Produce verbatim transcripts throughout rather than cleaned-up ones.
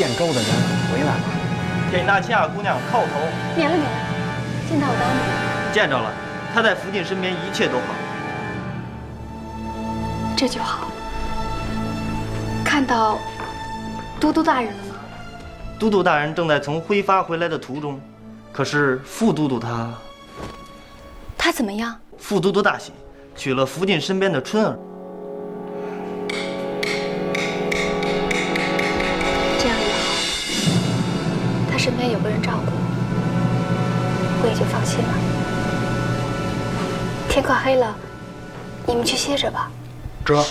建州的人回来了，给纳西亚姑娘叩头。免了，免了，见到我的安妮。见着了，她在福晋身边，一切都好。这就好。看到都督大人了吗？都督大人正在从挥发回来的途中，可是副都督他……他怎么样？副都督大喜，娶了福晋身边的春儿。 身边有个人照顾，我也就放心了。天快黑了，你们去歇着吧。这。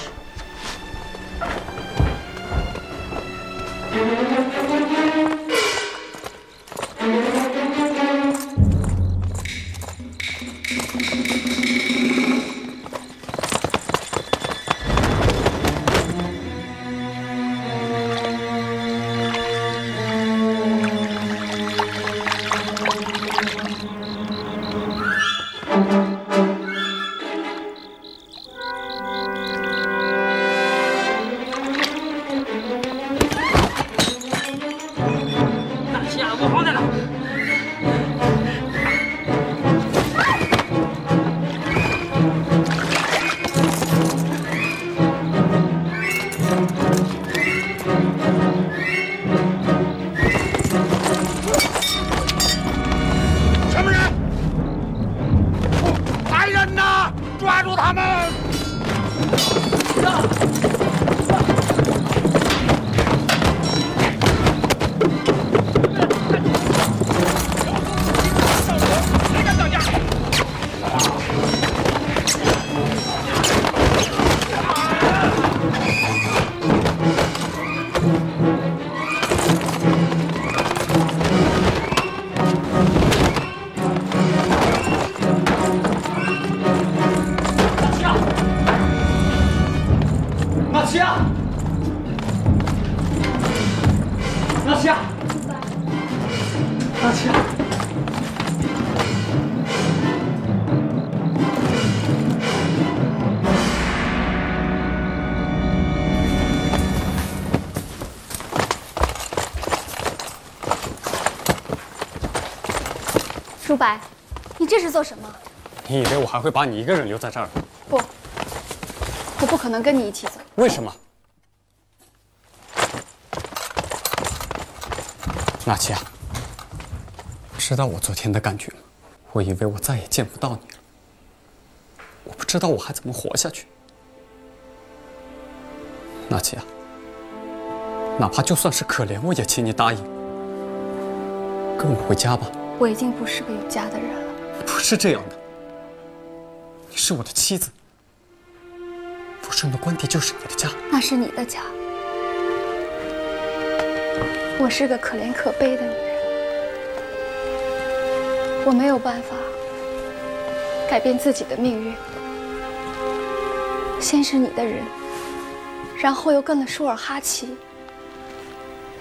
朱白，你这是做什么？你以为我还会把你一个人留在这儿？不，我不可能跟你一起走。为什么？纳西亚，知道我昨天的感觉吗？我以为我再也见不到你了，我不知道我还怎么活下去。纳西亚，哪怕就算是可怜，我也请你答应，跟我回家吧。 我已经不是个有家的人了。不是这样的，你是我的妻子，福顺的官邸就是你的家。那是你的家。我是个可怜可悲的女人，我没有办法改变自己的命运。先是你的人，然后又跟了舒尔哈齐，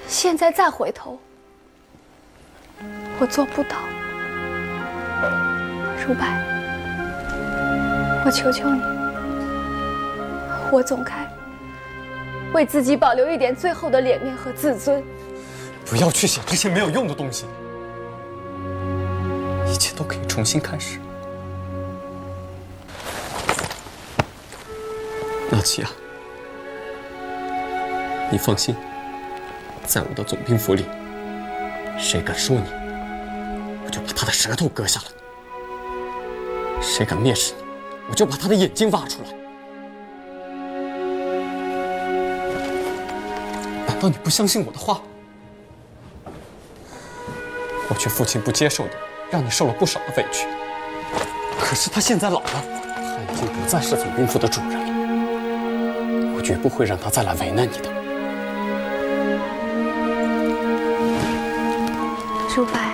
现在再回头。 我做不到，如白，我求求你，我总该为自己保留一点最后的脸面和自尊。不要去想这些没有用的东西，一切都可以重新开始。纳奇亚，你放心，在我的总兵府里，谁敢说你？ 我就把他的舌头割下来，谁敢蔑视你，我就把他的眼睛挖出来。难道你不相信我的话？我劝父亲不接受你，让你受了不少的委屈。可是他现在老了，他已经不再是总兵府的主人了，我绝不会让他再来为难你的。如白。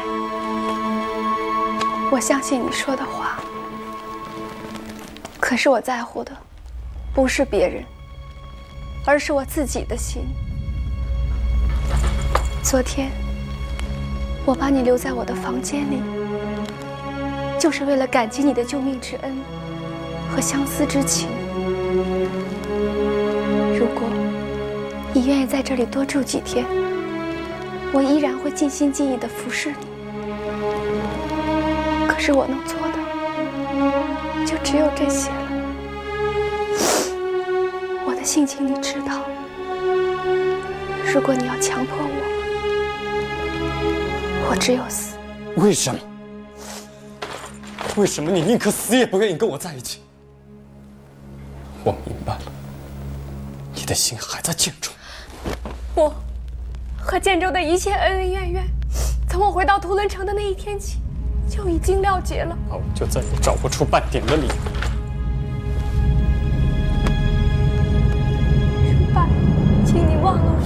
我相信你说的话，可是我在乎的不是别人，而是我自己的心。昨天我把你留在我的房间里，就是为了感激你的救命之恩和相思之情。如果你愿意在这里多住几天，我依然会尽心尽意地服侍你。可是我能做的就只有这些了。我的性情你知道，如果你要强迫我，我只有死。为什么？为什么你宁可死也不愿意跟我在一起？我明白了，你的心还在建筑。我。 和建州的一切恩恩怨怨，从我回到图伦城的那一天起，就已经了结了。我就再也找不出半点的理由。如柏，请你忘了我，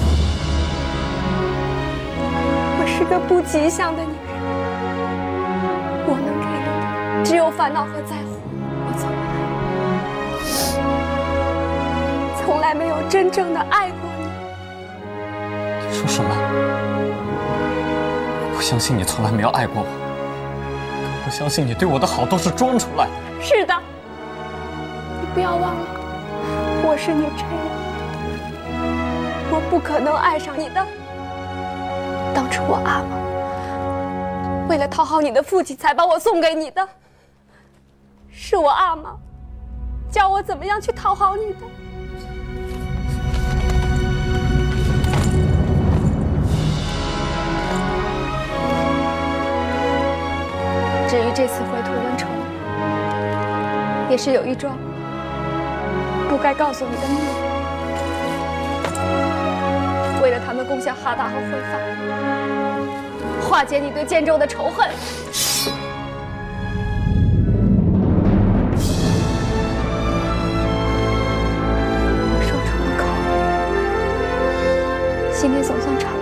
我是个不吉祥的女人。我能给你的只有烦恼和在乎。我从来，从来没有真正的爱过。 说什么？我不相信你从来没有爱过我，更不相信你对我的好都是装出来的。是的，你不要忘了，我是女娲，我不可能爱上你的。当初我阿玛为了讨好你的父亲，才把我送给你的，是我阿玛教我怎么样去讨好你的。 至于这次回图伦城，也是有一桩不该告诉你的秘密。为了他们攻下哈达和会法，化解你对建州的仇恨。我说出了口，心里总算敞亮。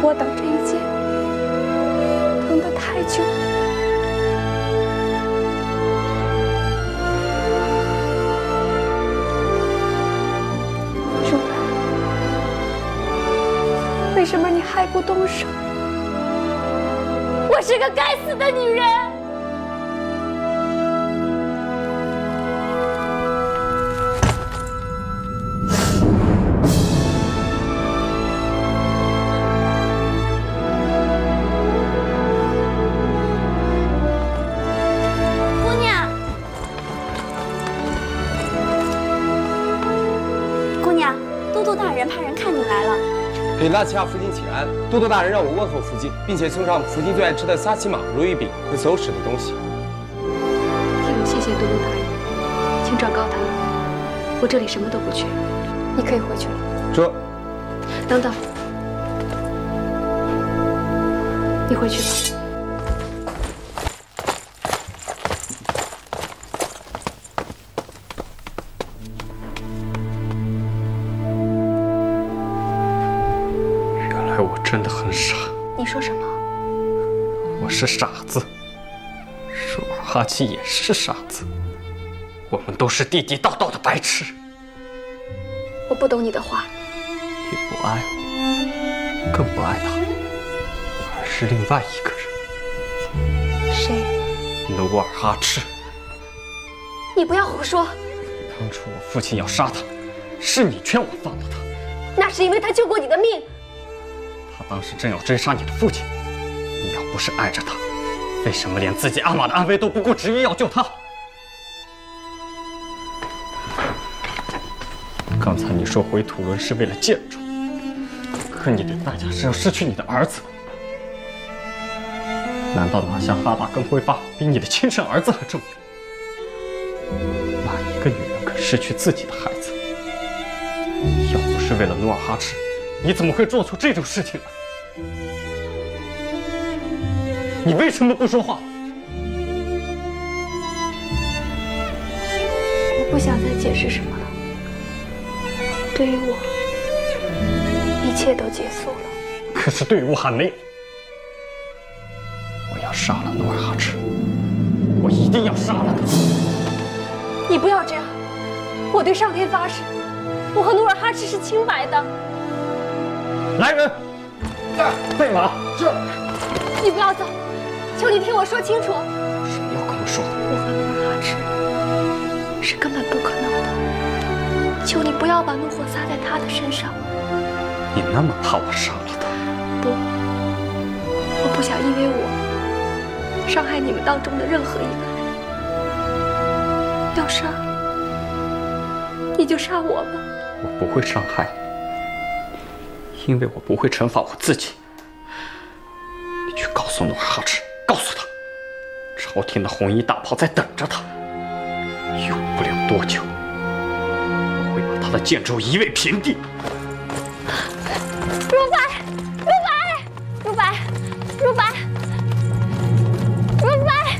我等这一切，等得太久了。如柏，为什么你还不动手？我是个该死的女人。给拉齐亚夫君请安，都督大人让我问候夫君，并且送上夫君最爱吃的沙琪玛、如意饼和手指的东西。替我谢谢都督大人，请转告他，我这里什么都不缺，你可以回去了。这，等等，你回去吧。 真的很傻。你说什么？我是傻子，舒尔哈奇也是傻子，我们都是地地道道的白痴。我不懂你的话。你不爱我，更不爱他，而是另外一个人。谁？努尔哈赤。你不要胡说。当初我父亲要杀他，是你劝我放了他。那是因为他救过你的命。 当时正要追杀你的父亲，你要不是爱着他，为什么连自己阿玛的安危都不顾，执意要救他？刚才你说回土伦是为了建州，可你的代价是要失去你的儿子。难道拿下哈达跟会发比你的亲生儿子还重要？哪一个女人肯失去自己的孩子？要不是为了努尔哈赤，你怎么会做出这种事情来？ 你为什么不说话？我不想再解释什么了。对于我，一切都结束了。可是对于我还没有。我要杀了努尔哈赤，我一定要杀了他。你不要这样！我对上天发誓，我和努尔哈赤是清白的。来人，备马。是。你不要走。 求你听我说清楚！谁要跟我说？我和努尔哈赤是根本不可能的。求你不要把怒火撒在他的身上。你那么怕我杀了他？不，我不想因为我伤害你们当中的任何一个人。要杀，你就杀我吧。我不会伤害你，因为我不会惩罚我自己。你去告诉努尔哈赤，告诉他，朝廷的红衣大炮在等着他。 用不了多久，我会把他的建州夷为平地。如白，如白，如白，如白，如白，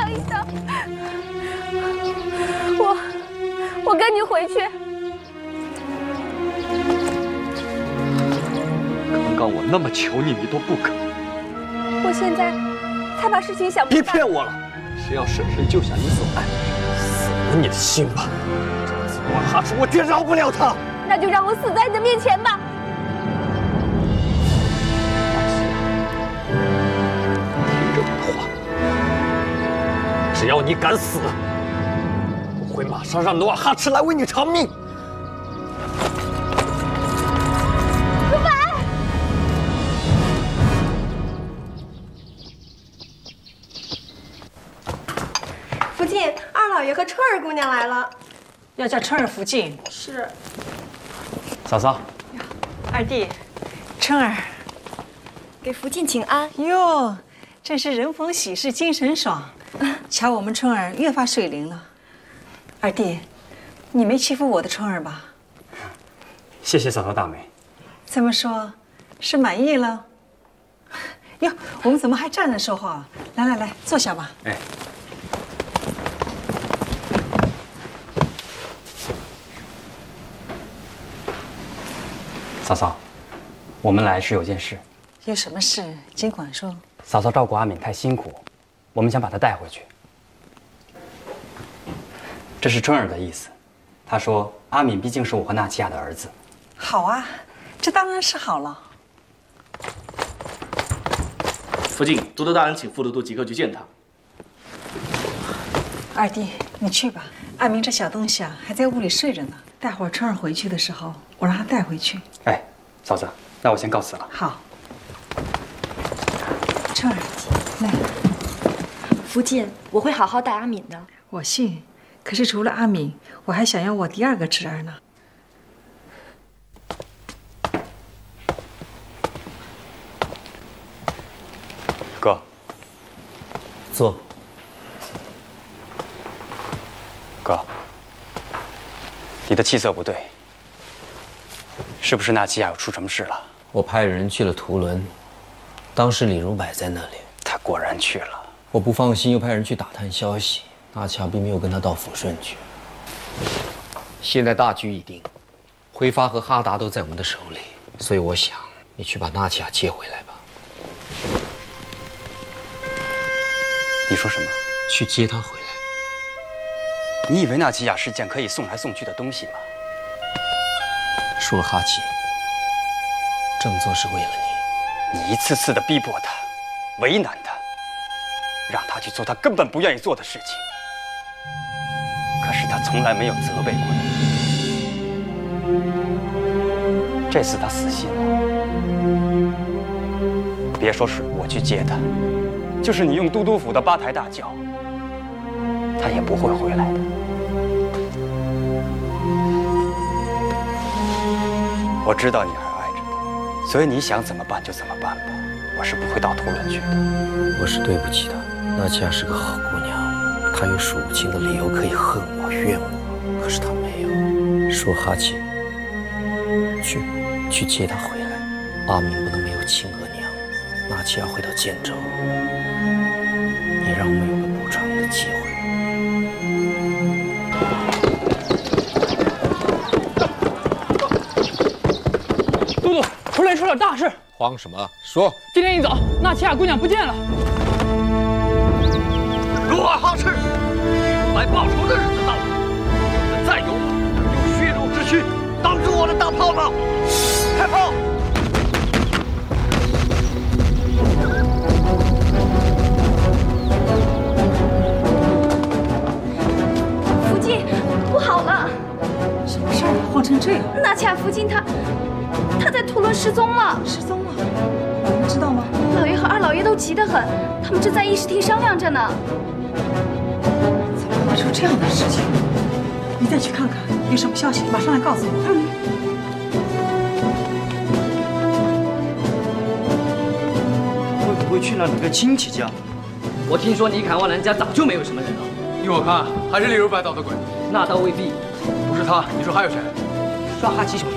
廖医生，我我跟你回去。刚刚我那么求你，你都不肯。我现在才把事情想明白。别骗我了，谁要审谁就想你所爱。 你的心吧，努尔哈赤，我绝饶不了他。那就让我死在你的面前吧。听着我的话，只要你敢死，我会马上让努尔哈赤来为你偿命。 老爷和春儿姑娘来了，要叫春儿福晋。是。嫂嫂，二弟，春儿，给福晋请安。哟，真是人逢喜事精神爽，瞧我们春儿越发水灵了。二弟，你没欺负我的春儿吧？谢谢嫂嫂大美。这么说，是满意了？哟，我们怎么还站着说话？来来来，坐下吧。哎。 嫂嫂，我们来是有件事。有什么事尽管说。嫂嫂照顾阿敏太辛苦，我们想把她带回去。这是春儿的意思，她说阿敏毕竟是我和纳齐亚的儿子。好啊，这当然是好了。福晋，都督大人请副都督即刻去见他。二弟，你去吧。阿明这小东西啊，还在屋里睡着呢。待会儿春儿回去的时候，我让他带回去。 哎，嫂子，那我先告辞了。好，春儿，来，福晋，我会好好待阿敏的。我信，可是除了阿敏，我还想要我第二个侄儿呢。哥，坐。哥，你的气色不对。 是不是纳齐亚又出什么事了？我派人去了图伦，当时李如柏在那里，他果然去了。我不放心，又派人去打探消息。纳齐亚并没有跟他到抚顺去。现在大局已定，辉发和哈达都在我们的手里，所以我想你去把纳齐亚接回来吧。你说什么？去接他回来？你以为纳齐亚是件可以送来送去的东西吗？ 舒尔哈齐，这么做是为了你。你一次次的逼迫他，为难他，让他去做他根本不愿意做的事情。可是他从来没有责备过你。这次他死心了。别说是我去接他，就是你用都督府的八抬大轿，他也不会回来的。 我知道你还爱着他，所以你想怎么办就怎么办吧。我是不会到图伦去的。我是对不起他，纳齐亚是个好姑娘，她有数不清的理由可以恨我、怨我，可是她没有。说哈奇，去，去接她回来。阿明不能没有亲额娘。纳齐亚回到建州，你让我们有个补偿的机会。 出来出了大事！慌什么？说！今天一早，纳齐亚姑娘不见了。努尔哈赤，来报仇的日子到了，你们再有我，用血肉之躯挡住我的大炮了！开炮！福晋，不好了！什么事儿？成这样？纳恰夫金他他在图伦失踪了，失踪了，你们知道吗？老爷和二老爷都急得很，他们正在议事厅商量着呢。怎么会出这样的事情？你再去看看，有什么消息马上来告诉我。嗯。 会去了你个亲戚家，我听说尼坎旺兰家早就没有什么人了。依我看，还是例如白捣的鬼。那倒未必，不是他，你说还有谁？刷哈奇兄弟。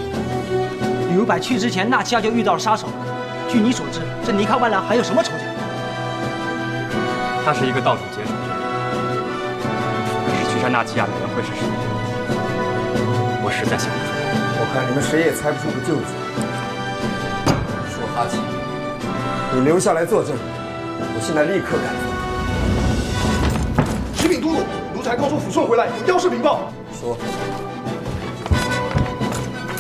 李如柏去之前，纳奇亚就遇到了杀手。据你所知，这尼坎旺兰还有什么仇家？他是一个到处劫手之人，可是去杀纳奇亚的人会是谁？我实在想不出来。我看你们谁也猜不出个究竟。说哈奇。 你留下来作证，我现在立刻赶赴。启禀都督，奴才刚从抚顺回来，有要事禀报。说，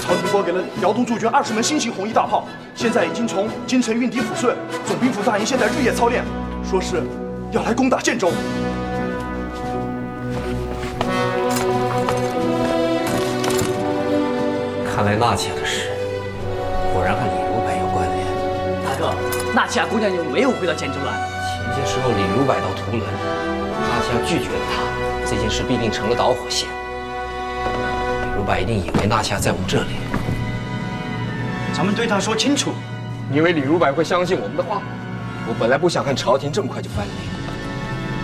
朝廷拨给了辽东驻军二十门新型红衣大炮，现在已经从京城运抵抚顺。总兵府大营现在日夜操练，说是要来攻打建州。看来纳妾的事，果然和李如柏有关联。大哥。 纳西亚姑娘有没有回到建州来？前些时候李如柏到图伦，纳西亚拒绝了他，这件事必定成了导火线。李如柏一定以为纳西亚在我们这里，咱们对他说清楚。你以为李如柏会相信我们的话？我本来不想看朝廷这么快就翻脸，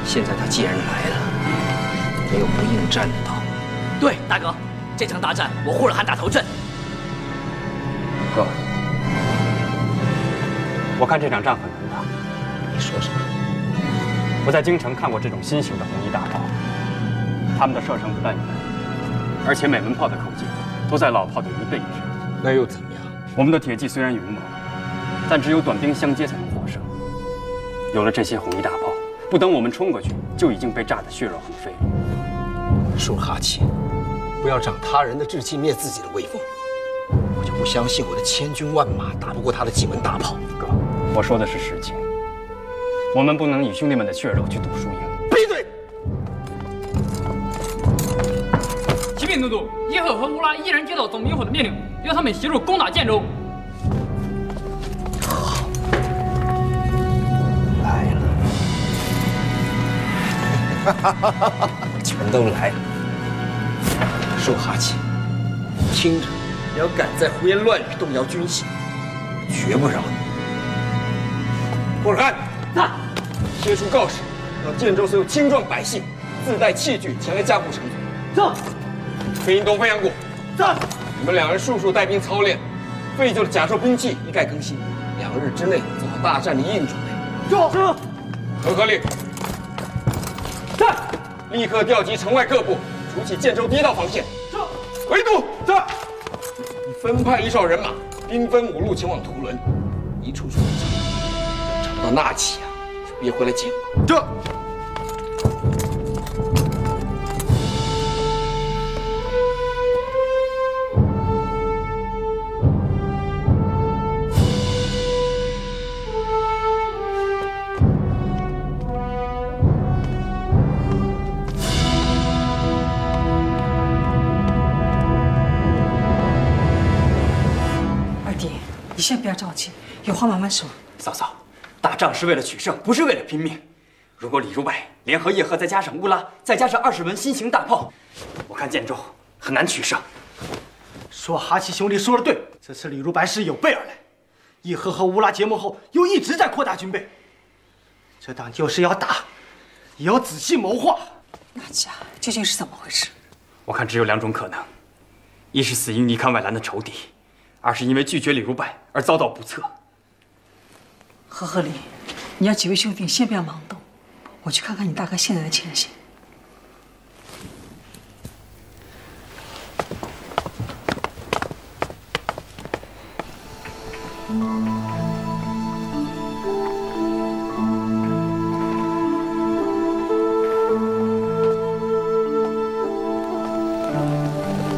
现在他既然来了，没有不应战的道理。对，大哥，这场大战我呼尔汗打头阵。哥。 我看这场仗很难打。你说什么？我在京城看过这种新型的红衣大炮，他们的射程不但远，而且每门炮的口径都在老炮的一倍以上。那又怎么样？我们的铁骑虽然勇猛，但只有短兵相接才能获胜。有了这些红衣大炮，不等我们冲过去，就已经被炸得血肉横飞了。舒哈奇，不要长他人的志气，灭自己的威风。我就不相信我的千军万马打不过他的几门大炮。哥。 我说的是实情，我们不能以兄弟们的血肉去赌输赢。闭嘴！启禀都督，叶赫和乌拉依然接到总兵府的命令，要他们协助攻打建州。好，来了！哈哈哈哈！全都来了！舒哈奇，听着，你要敢再胡言乱语、动摇军心，绝不饶你！ 霍尔汗，那贴出告示，让建州所有青壮百姓自带器具前来加固城墙。走。飞鹰东、飞扬谷，走。你们两人数数带兵操练，废旧的甲胄兵器一概更新，两日之内做好大战的硬准备。是。合格令。在。立刻调集城外各部，筑起建州第一道防线。是。围堵。在。你分派一哨人马，兵分五路前往图伦，一处处围剿。 到纳奇啊，就别回来见我。这，二弟，你先不要着急，有话慢慢说。嫂嫂。 打仗是为了取胜，不是为了拼命。如果李如柏联合叶赫，再加上乌拉，再加上二十门新型大炮，我看建州很难取胜。说哈奇兄弟说的对，这次李如柏是有备而来。叶赫和乌拉结盟后，又一直在扩大军备。这仗就是要打，也要仔细谋划。那家究竟是怎么回事？我看只有两种可能：一是死因尼堪外兰的仇敌，二是因为拒绝李如柏而遭到不测。 何和林，你要几位兄弟先不要盲动，我去看看你大哥现在的情形。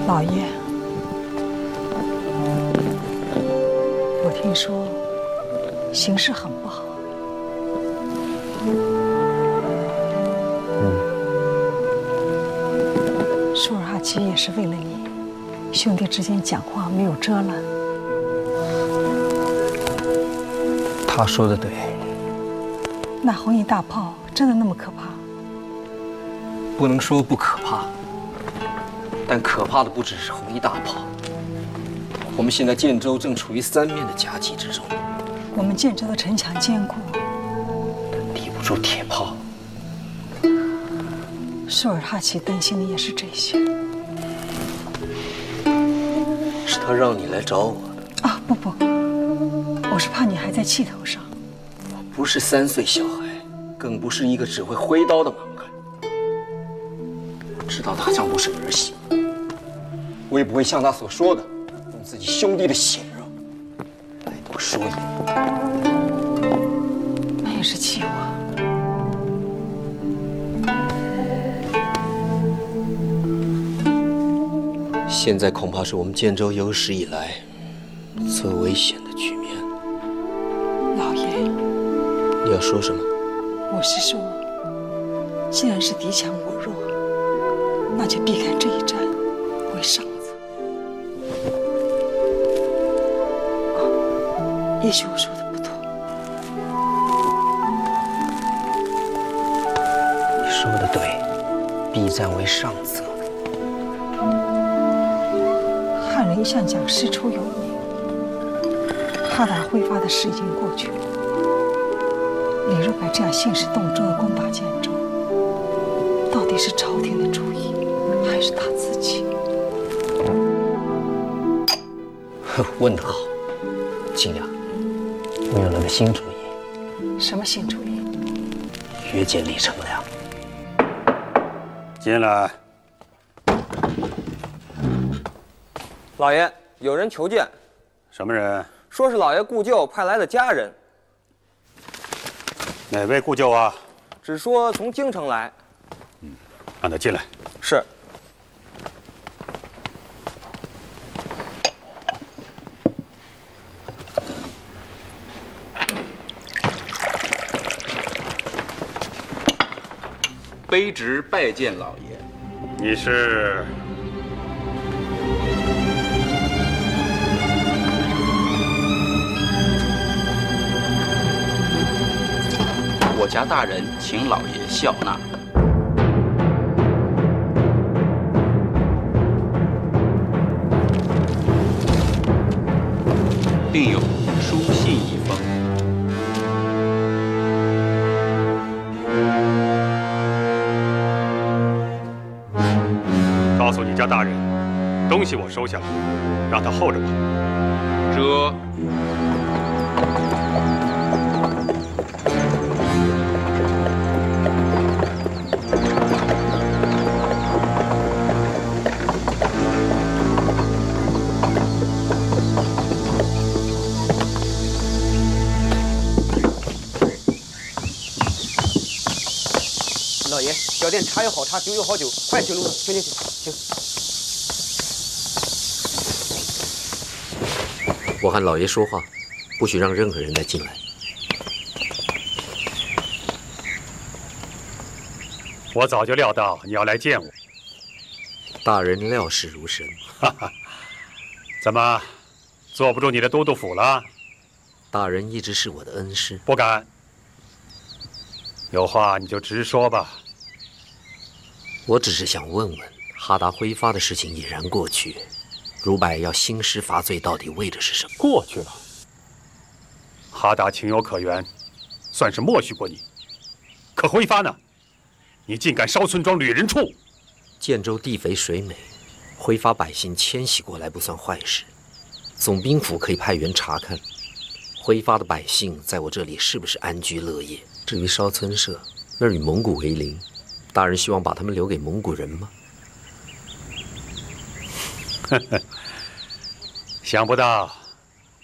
老爷，我听说。 形势很不好。嗯，舒尔哈奇也是为了你，兄弟之间讲话没有遮拦。他说的对。那红衣大炮真的那么可怕？不能说不可怕，但可怕的不只是红衣大炮。我们现在建州正处于三面的夹击之中。我们建州的城墙坚固，但抵不住铁炮。 舒尔哈齐担心的也是这些，是他让你来找我的啊！不不，我是怕你还在气头上。我不是三岁小孩，更不是一个只会挥刀的盲汉。我知道大丈夫是儿戏，我也不会像他所说的，用自己兄弟的血肉来夺输赢。那也是气我。 现在恐怕是我们建州有史以来最危险的局面。老爷，你要说什么？我是说，既然是敌强我弱，那就避开这一战为上策。哦，也许我说的不错。你说的对，避战为上策。 汉人一向讲事出有因，哈达挥发的事已经过去了。李若白这样兴师动众的攻打建州，到底是朝廷的主意，还是他自己？问得好，金雅，我有了个新主意。什么新主意？约见李成梁。进来。 老爷，有人求见。什么人？说是老爷故旧派来的家人。哪位故旧啊？只说从京城来。嗯，让他进来。是。卑职拜见老爷。你是？ 我家大人，请老爷笑纳。并有书信一封。告诉你家大人，东西我收下了，让他候着吧。这。 小店茶有好茶，酒有好酒，快请入座，请请请请。我和老爷说话，不许让任何人再进来。我早就料到你要来见我，大人料事如神。哈哈，怎么，坐不住你的都督府了？大人一直是我的恩师。不敢。有话你就直说吧。 我只是想问问，哈达挥发的事情已然过去，如柏要兴师伐罪，到底为的是什么？过去了，哈达情有可原，算是默许过你。可挥发呢？你竟敢烧村庄、掠人畜！建州地肥水美，挥发百姓迁徙过来不算坏事。总兵府可以派员查看，挥发的百姓在我这里是不是安居乐业？至于烧村社，那与蒙古为邻。 大人希望把他们留给蒙古人吗？想不到，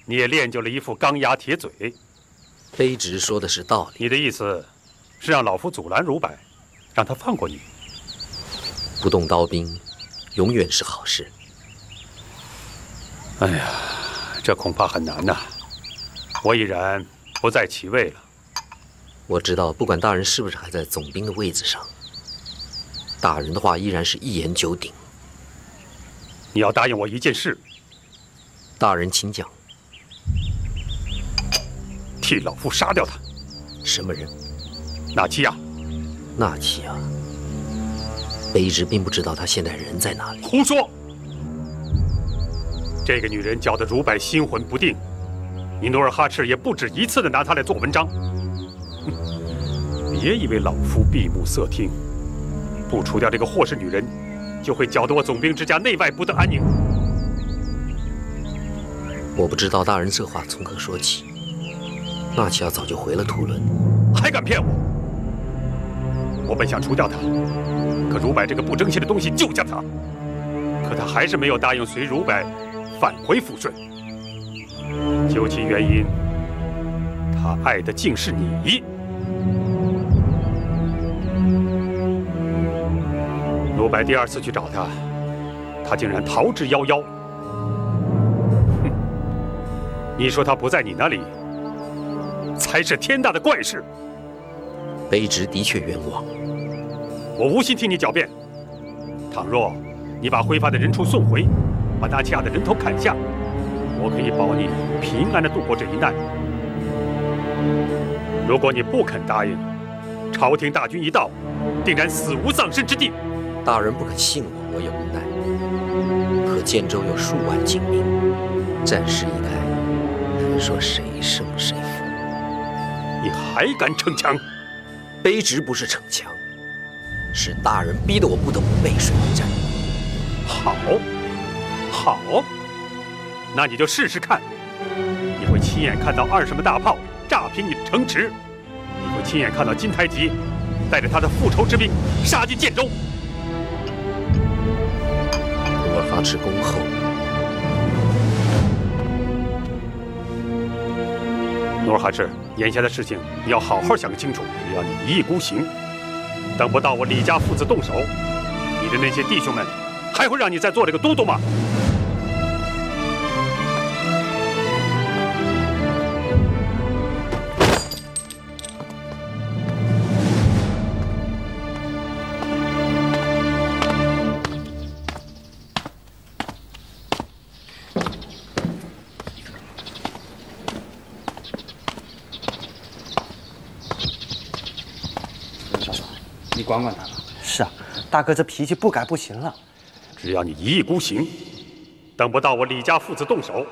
你也练就了一副钢牙铁嘴。卑职说的是道理。你的意思是让老夫阻拦如柏，让他放过你？不动刀兵，永远是好事。哎呀，这恐怕很难呐、啊。我已然不在其位了。我知道，不管大人是不是还在总兵的位子上。 大人的话依然是一言九鼎，你要答应我一件事。大人，请讲。替老夫杀掉他。什么人？纳奇亚。纳奇亚。卑职并不知道他现在人在哪里。胡说！这个女人搅得如柏心魂不定，你努尔哈赤也不止一次的拿她来做文章。别以为老夫闭目塞听，不除掉这个霍氏女人，就会搅得我总兵之家内外不得安宁。我不知道大人这话从何说起。纳奇亚早就回了图伦，还敢骗我？我本想除掉他，可如柏这个不争气的东西救下他，可他还是没有答应随如柏返回抚顺。究其原因，他爱的竟是你。 如柏第二次去找他，他竟然逃之夭夭。哼！你说他不在你那里，才是天大的怪事。卑职的确冤枉，我无心替你狡辩。倘若你把挥发的人畜送回，把纳奇亚的人头砍下，我可以保你平安地度过这一难。如果你不肯答应，朝廷大军一到，定然死无葬身之地。 大人不肯信我，我也无奈。可建州有数万精兵，战事一开，难说谁胜谁负。你还敢逞强？卑职不是逞强，是大人逼得我不得不背水一战。好，好，那你就试试看。你会亲眼看到二十门大炮炸平你的城池，你会亲眼看到金太极带着他的复仇之兵杀进建州。 努尔哈赤恭候，努尔哈赤，眼下的事情你要好好想个清楚，只要你一意孤行，等不到我李家父子动手，你的那些弟兄们还会让你再做这个都督吗？管管他吧。是啊，大哥这脾气不改不行了。只要你一意孤行，等不到我李家父子动手，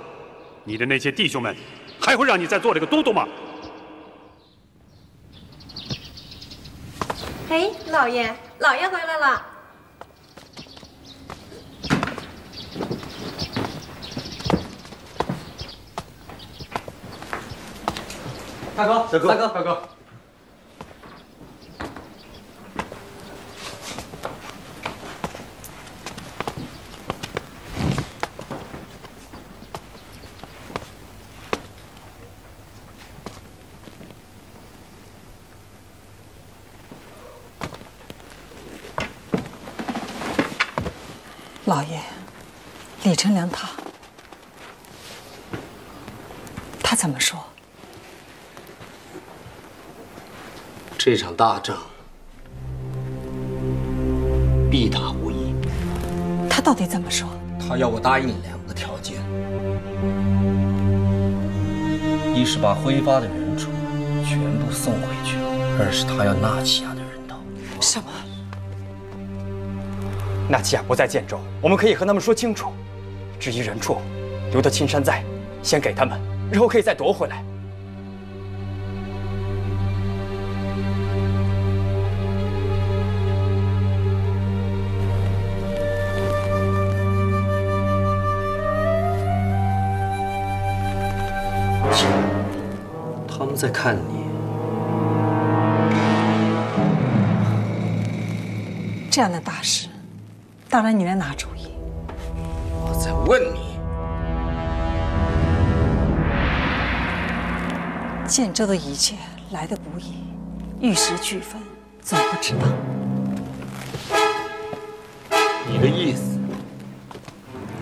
你的那些弟兄们还会让你再做这个都督吗？哎，老爷，老爷回来了。大哥，大哥，大哥，大哥。 老爷，李成梁他，他怎么说？这场大仗必打无疑。他到底怎么说？他要我答应两个条件：一是把挥发的人畜全部送回去；二是他要纳奇亚的人头。什么？ 纳奇亚不在建州，我们可以和他们说清楚。至于人畜，留到青山在，先给他们，日后可以再夺回来。他们在看你。这样的大事。 当然，你来拿主意。我在问你，建州的一切来得不易，玉石俱焚，总不值当。你的意思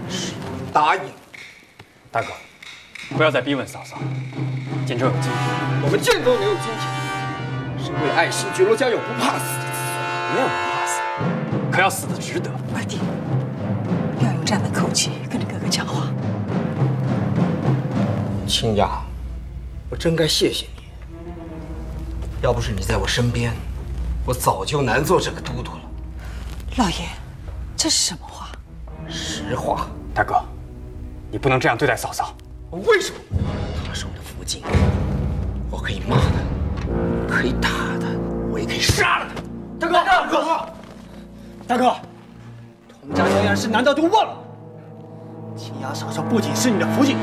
是答应？大哥，不要再逼问嫂嫂。建州有金钱，我们建州没有金钱，是为爱新觉罗家有不怕死的子孙，没有人怕死，可要死的值得。二弟。战的口气跟着哥哥讲话。青雅，我真该谢谢你。要不是你在我身边，我早就难做这个都督了。老爷，这是什么话？实话，大哥，你不能这样对待嫂嫂。为什么？她是我的福晋，我可以骂她，可以打她，我也可以杀了她。大哥，大哥，大哥。 佟家这样事，难道就忘了？青雅嫂嫂不仅是你的福晋，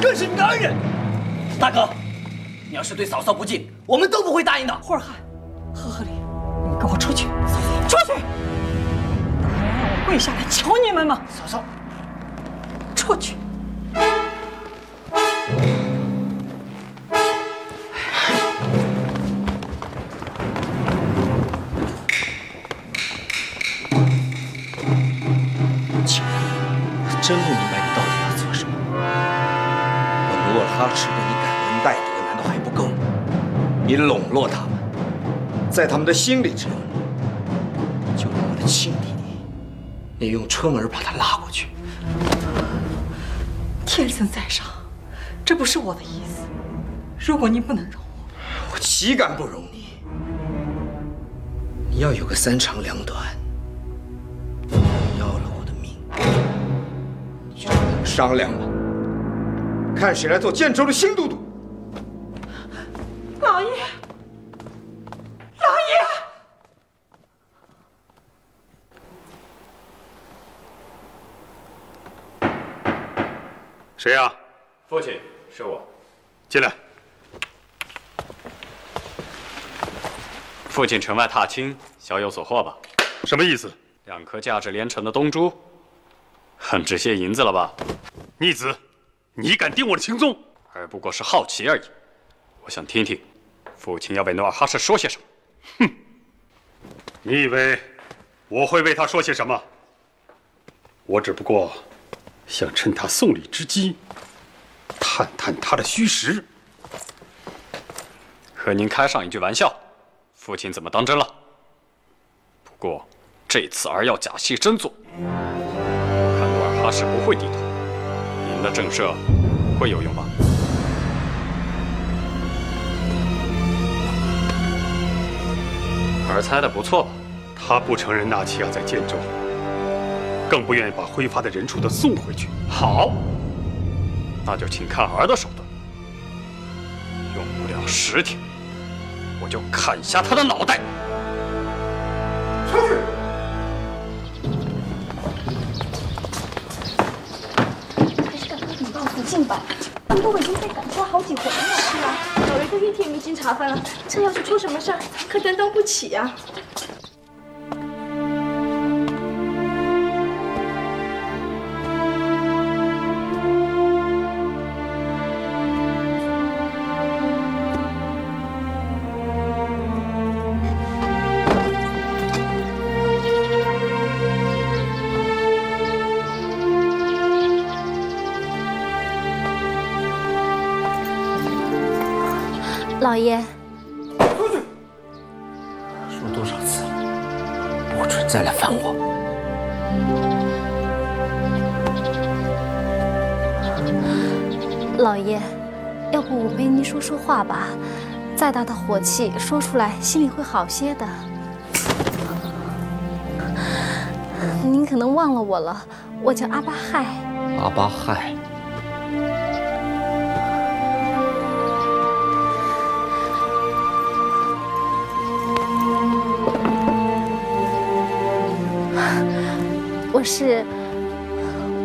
更是你的恩人。大哥，你要是对嫂嫂不敬，我们都不会答应的。霍尔汉，赫赫里，你们跟我出去，出去！还让我跪下来求你们吗？嫂嫂，出去！真不明白你到底要做什么。我努尔哈赤对你感恩戴德，难道还不够吗？你笼络他们，在他们的心里只有你，就那么的轻敌你，你用春儿把他拉过去。天神在上，这不是我的意思。如果您不能容我，我岂敢不容你？你要有个三长两短，要了我的命。 商量吧，看谁来做建州的新都督。老爷，老爷，谁呀、啊？父亲，是我。进来。父亲城外踏青，小有所获吧？什么意思？两颗价值连城的东珠。 很值些银子了吧，逆子，你敢定我的行踪？而不过是好奇而已。我想听听，父亲要为努尔哈赤说些什么。哼，你以为我会为他说些什么？我只不过想趁他送礼之机，探探他的虚实。和您开上一句玩笑，父亲怎么当真了？不过这次儿要假戏真做。 他是不会低头，您的震慑会有用吗？儿猜的不错吧？他不承认纳齐亚在建州，更不愿意把挥发的人畜的送回去。好，那就请看儿的手段。用不了十天，我就砍下他的脑袋。出去。 进吧，他们都已经被赶出好几回了。是啊，有一个玉天明经查翻了，这要是出什么事儿，可担当不起呀、啊。老爷，出去！说多少次了，不准再来烦我！老爷，要不我陪您说说话吧，再大的火气说出来，心里会好些的。您可能忘了我了，我叫阿巴亥。阿巴亥。 我是，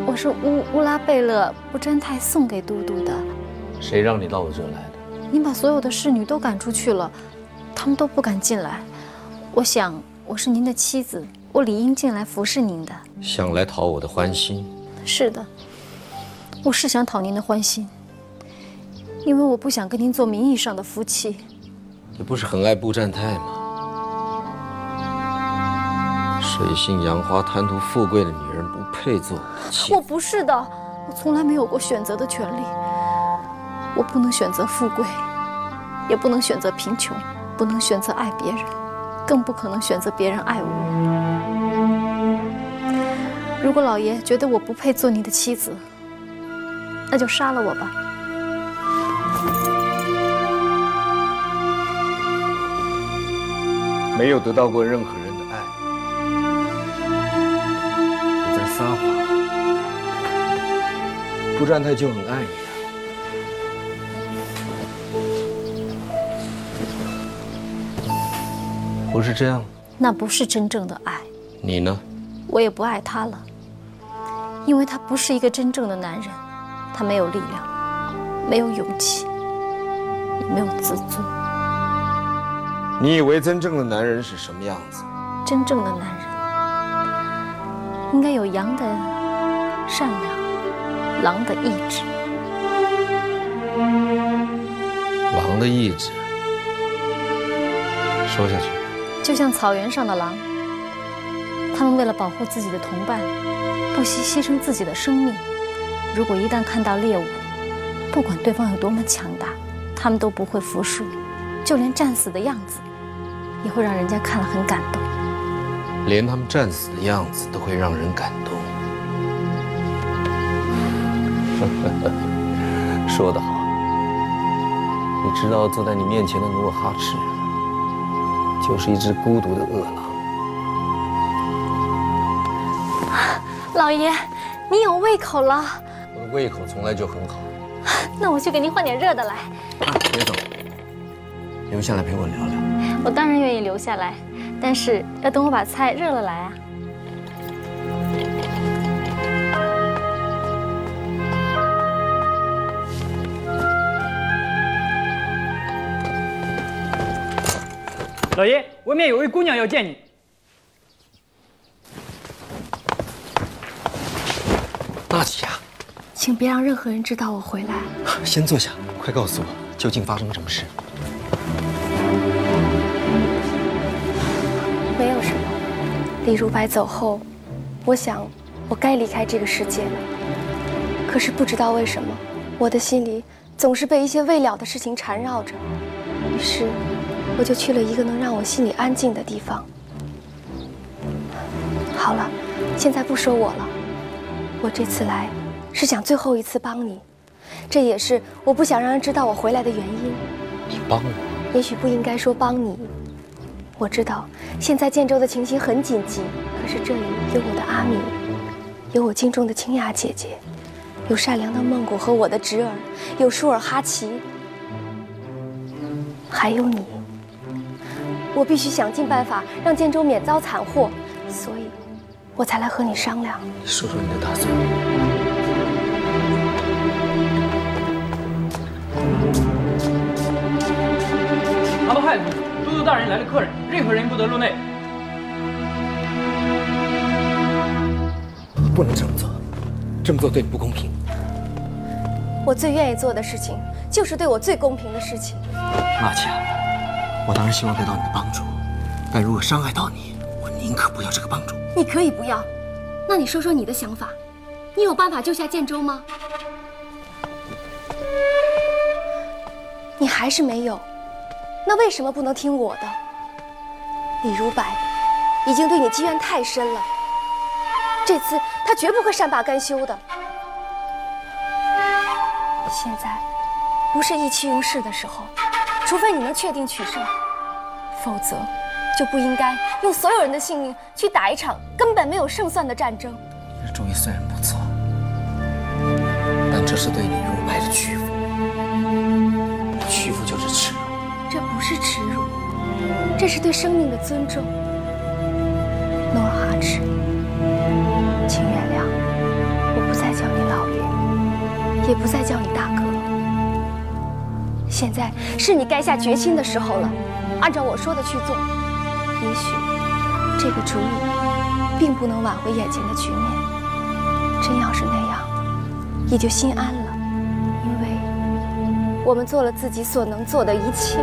我是乌乌拉贝勒布真泰送给都督的。谁让你到我这来的？您把所有的侍女都赶出去了，她们都不敢进来。我想我是您的妻子，我理应进来服侍您的。想来讨我的欢心？是的，我是想讨您的欢心，因为我不想跟您做名义上的夫妻。你不是很爱布占泰吗？ 水性杨花、贪图富贵的女人不配做我妻。我不是的，我从来没有过选择的权利。我不能选择富贵，也不能选择贫穷，不能选择爱别人，更不可能选择别人爱我。如果老爷觉得我不配做你的妻子，那就杀了我吧。没有得到过任何人的爱，你在撒谎。不然他就很爱你。 不是这样，那不是真正的爱。你呢？我也不爱他了，因为他不是一个真正的男人，他没有力量，没有勇气，也没有自尊。你以为真正的男人是什么样子？真正的男人应该有羊的善良，狼的意志。狼的意志，说下去。 就像草原上的狼，他们为了保护自己的同伴，不惜牺牲自己的生命。如果一旦看到猎物，不管对方有多么强大，他们都不会服输，就连战死的样子，也会让人家看了很感动。连他们战死的样子都会让人感动。说得好，你知道坐在你面前的努尔哈赤。 就是一只孤独的饿狼。老爷，你有胃口了。我的胃口从来就很好。那我去给您换点热的来。啊，别走，留下来陪我聊聊。我当然愿意留下来，但是要等我把菜热了来啊。老爷，外面有位姑娘要见你。大姐啊，请别让任何人知道我回来。先坐下，快告诉我究竟发生了什么事。没有什么。李如白走后，我想我该离开这个世界了。可是不知道为什么，我的心里总是被一些未了的事情缠绕着，于是。 我就去了一个能让我心里安静的地方。好了，现在不说我了。我这次来，是想最后一次帮你，这也是我不想让人知道我回来的原因。你帮我？也许不应该说帮你。我知道现在建州的情形很紧急，可是这里有我的阿敏，有我敬重的清雅姐姐，有善良的孟古和我的侄儿，有舒尔哈齐，还有你。 我必须想尽办法让建州免遭惨祸，所以，我才来和你商量。说说你的打算。阿布亥，都督大人来了客人，任何人不得入内。不能这么做，这么做对你不公平。我最愿意做的事情，就是对我最公平的事情。娜姐。 我当然希望得到你的帮助，但如果伤害到你，我宁可不要这个帮助。你可以不要，那你说说你的想法，你有办法救下建州吗？你还是没有，那为什么不能听我的？李如白已经对你积怨太深了，这次他绝不会善罢甘休的。现在不是意气用事的时候。 除非你能确定取胜，否则就不应该用所有人的性命去打一场根本没有胜算的战争。你的主意虽然不错，但这是对李如白的屈服。屈服就是耻辱。这不是耻辱，这是对生命的尊重。努尔哈赤，请原谅，我不再叫你老爷，也不再叫你大哥。 现在是你该下决心的时候了，按照我说的去做。也许这个主意并不能挽回眼前的局面，真要是那样，也就心安了，因为我们做了自己所能做的一切。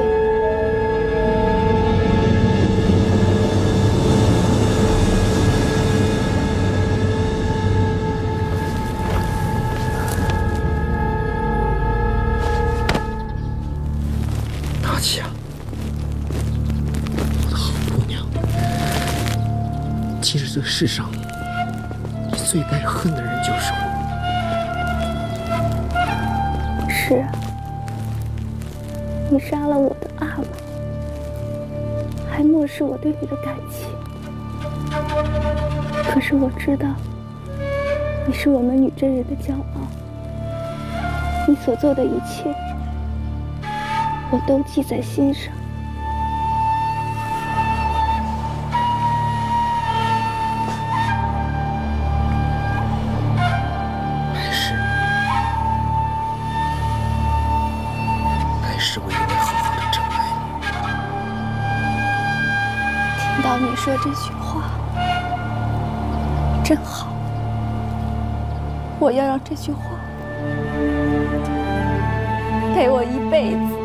世上，你最最该恨的人就是我。是啊，你杀了我的阿玛，还漠视我对你的感情。可是我知道，你是我们女真人的骄傲，你所做的一切，我都记在心上。 说这句话真好，我要让这句话陪我一辈子。